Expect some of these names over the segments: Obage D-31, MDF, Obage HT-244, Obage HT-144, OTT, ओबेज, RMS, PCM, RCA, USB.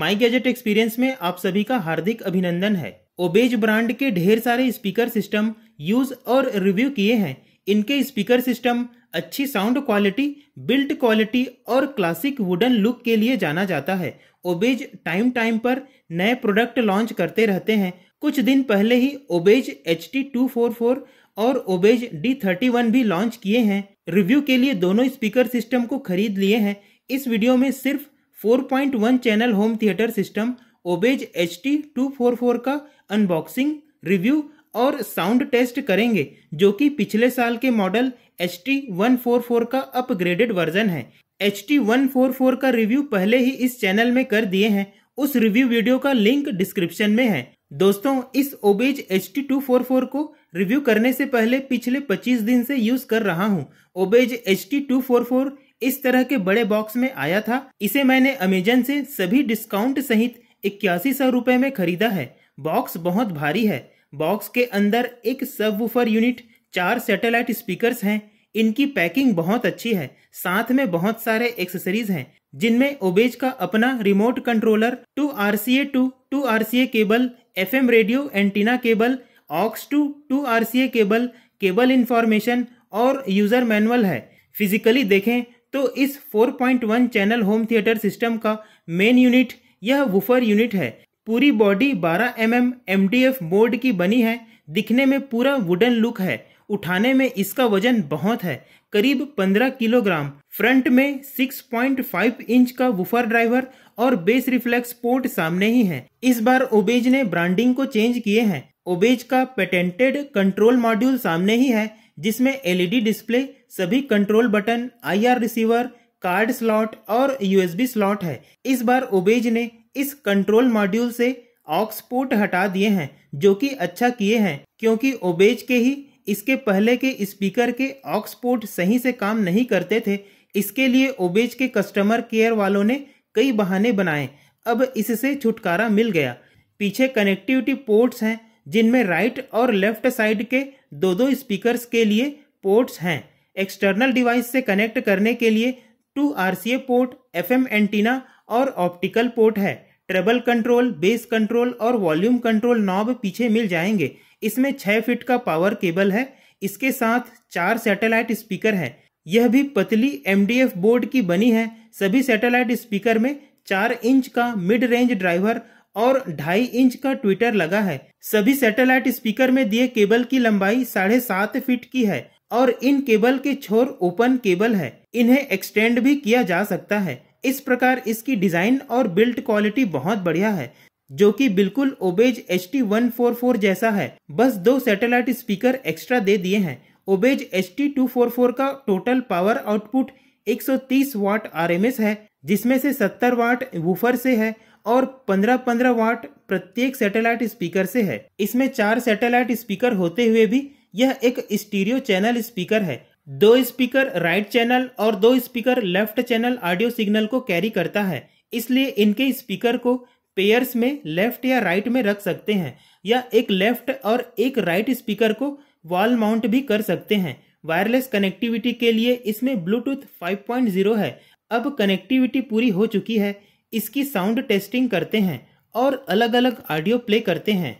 माई gadget experience में आप सभी का हार्दिक अभिनंदन है। ओबेज ब्रांड के ढेर सारे स्पीकर सिस्टम यूज और रिव्यू किए हैं। इनके स्पीकर सिस्टम अच्छी साउंड क्वालिटी, बिल्ड क्वालिटी और क्लासिक वुडन लुक के लिए जाना जाता है। ओबेज टाइम टाइम पर नए प्रोडक्ट लॉन्च करते रहते हैं। कुछ दिन पहले ही ओबेज HT-244 और ओबेज D-31 भी लॉन्च किए हैं। रिव्यू के लिए दोनों स्पीकर सिस्टम को खरीद लिए हैं। इस वीडियो में सिर्फ 4.1 channel home theatre system ओबेज HT-244 का अनबॉक्सिंग, रिव्यू और साउंड टेस्ट करेंगे, जो कि पिछले साल के मॉडल HT-144 का अपग्रेडेड वर्जन है। HT-144 का रिव्यू पहले ही इस चैनल में कर दिए हैं, उस रिव्यू वीडियो का लिंक डिस्क्रिप्शन में है। दोस्तों, इस ओबेज HT-244 को रिव्यू करने से पहले पिछले 25 दिन से यूज कर रहा हूँ। ओबेज HT-244 इस तरह के बड़े बॉक्स में आया था। इसे मैंने अमेजन से सभी डिस्काउंट सहित 8100 रुपये में खरीदा है। बॉक्स बहुत भारी है। बॉक्स के अंदर एक सबवूफर यूनिट, 4 सैटेलाइट स्पीकर्स हैं। इनकी पैकिंग बहुत अच्छी है। साथ में बहुत सारे एक्सेसरीज हैं, जिनमें ओबेज का अपना remote controller, 2 RCA 2, 2 RCA cable, FM radio antenna cable, aux 2, 2 RCA cable, cable information और यूजर मैनुअल है। फिजिकली देखें तो इस 4.1 चैनल होम थिएटर सिस्टम का मेन यूनिट यह वूफर यूनिट है। पूरी बॉडी 12 mm MDF बोर्ड की बनी है। दिखने में पूरा वुडन लुक है। उठाने में इसका वजन बहुत है, करीब 15 किलोग्राम। फ्रंट में 6.5 इंच का वूफर ड्राइवर और बेस रिफ्लेक्स पोर्ट सामने ही है। इस बार ओबेज ने ब्रांडिंग को चेंज किए हैं। ओबेज का पेटेंटेड कंट्रोल मॉड्यूल सामने ही है, जिसमें LED डिस्प्ले, सभी control button, IR receiver, card slot और USB स्लॉट है। इस बार ओबेज ने इस कंट्रोल मॉड्यूल से ऑक्स पोर्ट हटा दिए हैं, जो कि अच्छा किए हैं, क्योंकि ओबेज के ही इसके पहले के स्पीकर के ऑक्स पोर्ट सही से काम नहीं करते थे। इसके लिए ओबेज के कस्टमर केयर वालों ने कई बहाने बनाए। अब इससे छुटकारा मिल गया। पीछे कनेक्टिविटी पोर्ट्स हैं, जिनमें राइट और लेफ्ट साइड के 2-2 स्पीकर्स के लिए पोर्ट्स हैं। एक्सटर्नल डिवाइस से कनेक्ट करने के लिए 2 RCA पोर्ट, FM एंटीना और ऑप्टिकल पोर्ट है। ट्रेबल कंट्रोल, बेस कंट्रोल और वॉल्यूम कंट्रोल नॉब पीछे मिल जाएंगे। इसमें 6 फीट का पावर केबल है। इसके साथ 4 सैटेलाइट स्पीकर हैं। यह भी पतली MDF बोर्ड की बनी है। सभी सैटेलाइट स्पीकर में 4 इंच का मिड रेंज ड्राइवर और 2.5 इंच का ट्विटर लगा है। सभी सैटेलाइट स्पीकर में दिए केबल की लंबाई 7.5 फीट की है और इन केबल के छोर ओपन केबल है। इन्हें एक्सटेंड भी किया जा सकता है। इस प्रकार इसकी डिजाइन और बिल्ड क्वालिटी बहुत बढ़िया है, जो कि बिल्कुल ओबेज HT-144 जैसा है। बस 2 सैटेलाइट स्पीकर एक्स्ट्रा दे दिए हैं। ओबेज HT-244 का total power output 130 watt RMS है, जिसमें से 70 वाट वूफर से है और 15-15 वाट प्रत्येक सैटेलाइट स्पीकर से है। इसमें 4 सैटेलाइट स्पीकर होते हुए भी यह एक स्टीरियो चैनल स्पीकर है। 2 स्पीकर राइट चैनल और 2 speaker left channel audio signal को कैरी करता है, इसलिए इनके स्पीकर को पेयर्स में लेफ्ट या राइट में रख सकते हैं, या एक लेफ्ट और एक राइट स्पीकर को वॉल माउंट भी कर सकते हैं। वायरलेस कनेक्टिविटी के लिए इसमें ब्लूटूथ 5.0 है। अब कनेक्टिविटी पूरी हो चुकी है। इसकी साउंड टेस्टिंग करते हैं और अलग अलग ऑडियो प्ले करते हैं।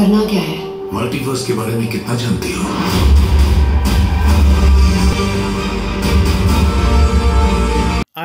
करना क्या है? मल्टीवर्स के बारे में कितना जानती हो?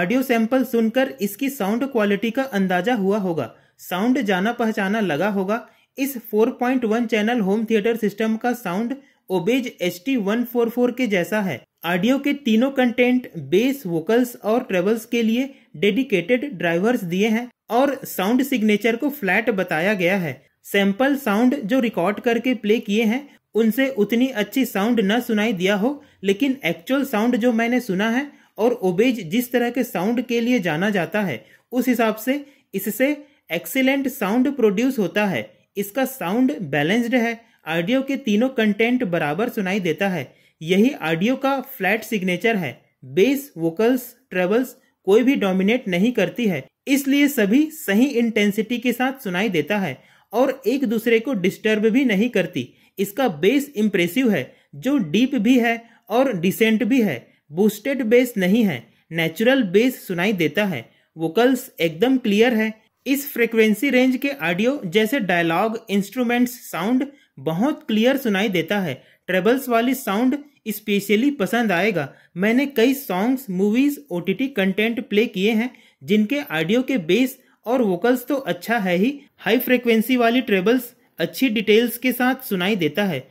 ऑडियो सैंपल सुनकर इसकी साउंड क्वालिटी का अंदाजा हुआ होगा, साउंड जाना पहचाना लगा होगा। इस 4.1 चैनल होम थिएटर सिस्टम का साउंड ओबेज HT-144 के जैसा है। ऑडियो के तीनों कंटेंट बेस, वोकल्स और ट्रेवल्स के लिए डेडिकेटेड ड्राइवर्स दिए हैं और साउंड सिग्नेचर को फ्लैट बताया गया है। सैंपल साउंड जो रिकॉर्ड करके प्ले किए हैं उनसे उतनी अच्छी साउंड न सुनाई दिया हो, लेकिन एक्चुअल साउंड जो मैंने सुना है और ओबेज जिस तरह के साउंड के लिए जाना जाता है उस हिसाब से इससे एक्सीलेंट साउंड प्रोड्यूस होता है। इसका साउंड बैलेंस्ड है, ऑडियो के तीनों कंटेंट बराबर सुनाई देता है। यही ऑडियो का फ्लैट सिग्नेचर है। बेस, वोकल्स, ट्रेवल्स कोई भी डोमिनेट नहीं करती है, इसलिए सभी सही इंटेंसिटी के साथ सुनाई देता है और एक दूसरे को डिस्टर्ब भी नहीं करती। इसका बेस इम्प्रेसिव है, जो डीप भी है और डिसेंट भी है। बूस्टेड बेस नहीं है, नेचुरल बेस सुनाई देता है। वोकल्स एकदम क्लियर है। इस फ्रिक्वेंसी रेंज के ऑडियो जैसे डायलॉग, इंस्ट्रूमेंट्स साउंड बहुत क्लियर सुनाई देता है। ट्रेबल्स वाली साउंड स्पेशली पसंद आएगा। मैंने कई songs, movies, OTT content play किए हैं जिनके ऑडियो के बेस और वोकल्स तो अच्छा है ही, हाई फ्रिक्वेंसी वाली ट्रेबल्स अच्छी डिटेल्स के साथ सुनाई देता है।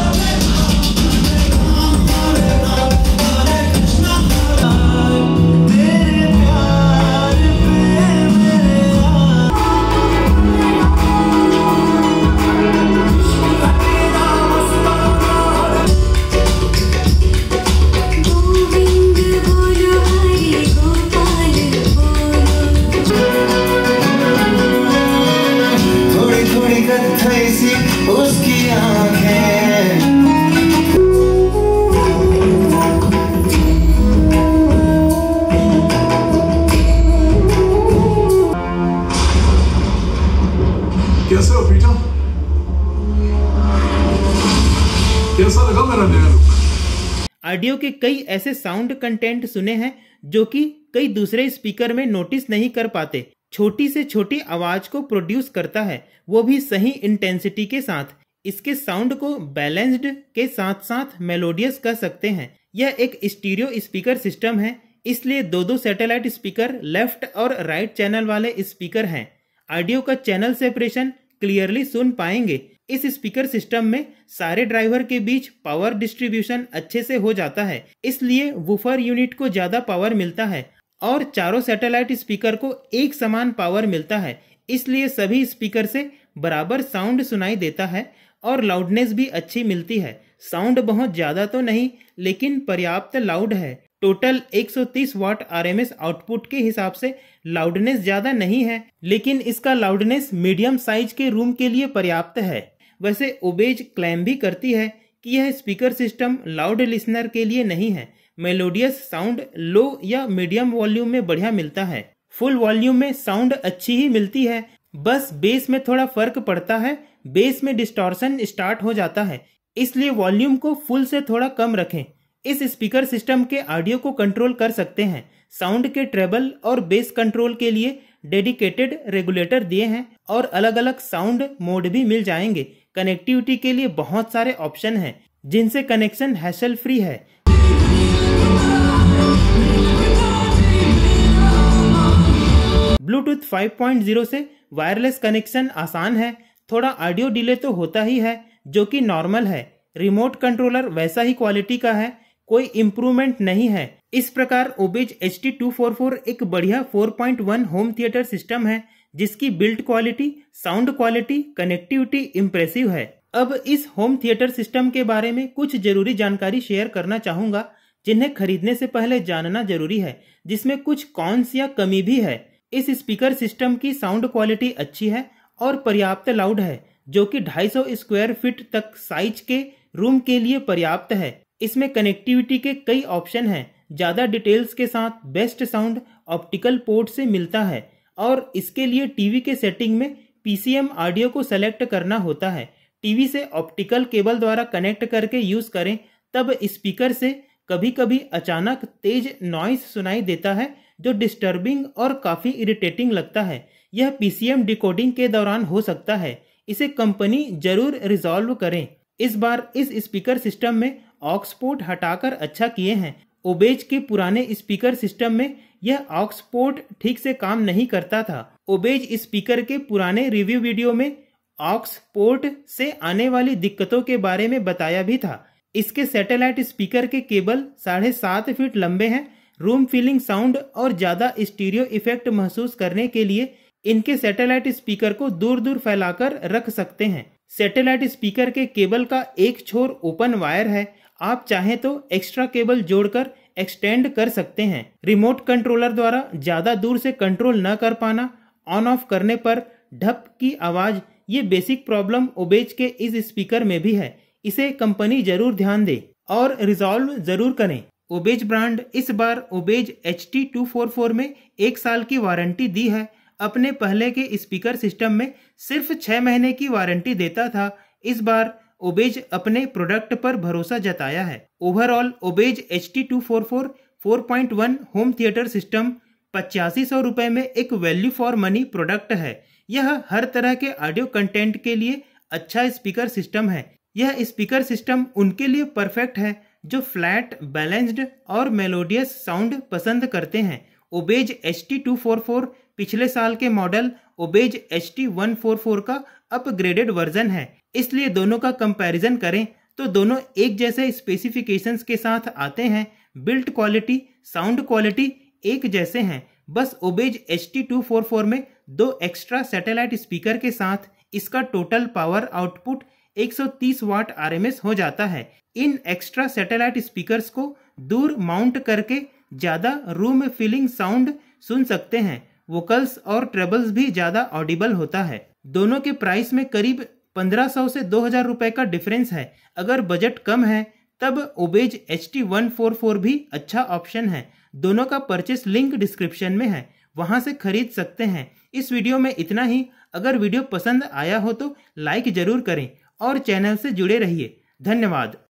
कैसे हो बेटा, कैसा लगा मेरा नया लुक? ऑडियो के कई ऐसे साउंड कंटेंट सुने हैं जो कि कई दूसरे स्पीकर में नोटिस नहीं कर पाते। छोटी से छोटी आवाज को प्रोड्यूस करता है, वो भी सही इंटेंसिटी के साथ। इसके साउंड को बैलेंस्ड के साथ साथ मेलोडियस कर सकते हैं। यह एक स्टीरियो स्पीकर सिस्टम है, इसलिए दो सैटेलाइट स्पीकर, लेफ्ट और राइट चैनल वाले स्पीकर हैं। ऑडियो का चैनल सेपरेशन क्लियरली सुन पाएंगे। इस स्पीकर सिस्टम में सारे ड्राइवर के बीच पावर डिस्ट्रीब्यूशन अच्छे से हो जाता है, इसलिए वूफर यूनिट को ज्यादा पावर मिलता है और चारों सैटेलाइट स्पीकर को एक समान पावर मिलता है, इसलिए सभी स्पीकर से बराबर साउंड सुनाई देता है और लाउडनेस भी अच्छी मिलती है। साउंड बहुत ज्यादा तो नहीं, लेकिन पर्याप्त लाउड है। टोटल 130 वाट RMS आउटपुट के हिसाब से लाउडनेस ज्यादा नहीं है, लेकिन इसका लाउडनेस मीडियम साइज के रूम के लिए पर्याप्त है। वैसे ओबेज क्लेम भी करती है कि यह स्पीकर सिस्टम लाउड लिसनर के लिए नहीं है। मेलोडियस साउंड लो या मीडियम वॉल्यूम में बढ़िया मिलता है, फुल वॉल्यूम में साउंड अच्छी ही मिलती है। बस बेस में थोड़ा फर्क पड़ता है, बेस में डिस्टॉर्शन स्टार्ट हो जाता है, इसलिए वॉल्यूम को फुल से थोड़ा कम रखें। इस स्पीकर सिस्टम के ऑडियो को कंट्रोल कर सकते हैं। साउंड के ट्रेबल और बेस कंट्रोल के लिए डेडिकेटेड रेगुलेटर दिए हैं और अलग अलग साउंड मोड भी मिल जाएंगे। कनेक्टिविटी के लिए बहुत सारे ऑप्शन हैं, जिनसे कनेक्शन हैसल फ्री है। ब्लूटूथ 5.0 से वायरलेस कनेक्शन आसान है। थोड़ा ऑडियो डिले तो होता ही है, जो कि नॉर्मल है। रिमोट कंट्रोलर वैसा ही क्वालिटी का है, कोई इम्प्रूवमेंट नहीं है। इस प्रकार ओबेज HT-244 एक बढ़िया 4.1 होम थिएटर सिस्टम है, जिसकी build quality, sound quality, connectivity impressive है। अब इस होम थिएटर सिस्टम के बारे में कुछ जरूरी जानकारी शेयर करना चाहूँगा, जिन्हें खरीदने से पहले जानना जरूरी है, जिसमें कुछ कॉन्स या कमी भी है। इस स्पीकर सिस्टम की साउंड क्वालिटी अच्छी है और पर्याप्त लाउड है, जो कि 250 स्क्वायर फीट तक साइज के रूम के लिए पर्याप्त है। इसमें कनेक्टिविटी के कई ऑप्शन हैं। ज़्यादा डिटेल्स के साथ बेस्ट साउंड ऑप्टिकल पोर्ट से मिलता है और इसके लिए टीवी के सेटिंग में PCM ऑडियो को सेलेक्ट करना होता है। टीवी से ऑप्टिकल केबल द्वारा कनेक्ट करके यूज़ करें, तब स्पीकर से कभी कभी अचानक तेज नॉइज सुनाई देता है, जो डिस्टर्बिंग और काफ़ी इरिटेटिंग लगता है। यह PCM डिकोडिंग के दौरान हो सकता है। इसे कंपनी जरूर रिजॉल्व करें। इस बार इस स्पीकर सिस्टम में ऑक्स पोर्ट हटाकर अच्छा किए हैं। ओबेज के पुराने स्पीकर सिस्टम में यह ऑक्स पोर्ट ठीक से काम नहीं करता था। ओबेज स्पीकर के पुराने रिव्यू वीडियो में ऑक्स पोर्ट से आने वाली दिक्कतों के बारे में बताया भी था। इसके सैटेलाइट स्पीकर के केबल 7.5 फीट लंबे हैं। रूम फीलिंग साउंड और ज़्यादा स्टीरियो इफेक्ट महसूस करने के लिए इनके सैटेलाइट स्पीकर को दूर दूर फैलाकर रख सकते हैं। सैटेलाइट स्पीकर के केबल का एक छोर ओपन वायर है, आप चाहें तो एक्स्ट्रा केबल जोड़कर एक्सटेंड कर सकते हैं। रिमोट कंट्रोलर द्वारा ज़्यादा दूर से कंट्रोल न कर पाना, ऑन ऑफ करने पर ढप की आवाज़, ये बेसिक प्रॉब्लम ओबेज के इस स्पीकर में भी है। इसे कंपनी जरूर ध्यान दे और रिजॉल्व जरूर करें। ओबेज ब्रांड इस बार ओबेज HT-244 में 1 साल की वारंटी दी है। अपने पहले के स्पीकर सिस्टम में सिर्फ 6 महीने की वारंटी देता था। इस बार ओबेज अपने प्रोडक्ट पर भरोसा जताया है। Overall ओबेज HT-244 4.1 home theatre system 8500 रुपये में एक वैल्यू फॉर मनी प्रोडक्ट है। यह हर तरह के ऑडियो कंटेंट के लिए अच्छा स्पीकर सिस्टम है। यह स्पीकर सिस्टम उनके लिए परफेक्ट है जो फ्लैट, बैलेंस्ड और मेलोडियस साउंड पसंद करते हैं। ओबेज HT-244 पिछले साल के मॉडल ओबेज HT-144 का अपग्रेडेड वर्जन है, इसलिए दोनों का कंपैरिजन करें तो दोनों एक जैसे स्पेसिफिकेशंस के साथ आते हैं। बिल्ड क्वालिटी, साउंड क्वालिटी एक जैसे हैं, बस ओबेज HT-244 में 2 एक्स्ट्रा सैटेलाइट स्पीकर के साथ इसका total power output 130 watt RMS हो जाता है। इन एक्स्ट्रा सैटेलाइट स्पीकर्स को दूर माउंट करके ज़्यादा रूम फीलिंग साउंड सुन सकते हैं। वोकल्स और ट्रेबल्स भी ज़्यादा ऑडिबल होता है। दोनों के प्राइस में करीब 1500 से 2000 रुपए का डिफरेंस है। अगर बजट कम है तब ओबेज HT-144 भी अच्छा ऑप्शन है। दोनों का परचेस लिंक डिस्क्रिप्शन में है, वहां से खरीद सकते हैं। इस वीडियो में इतना ही। अगर वीडियो पसंद आया हो तो लाइक जरूर करें और चैनल से जुड़े रहिए। धन्यवाद।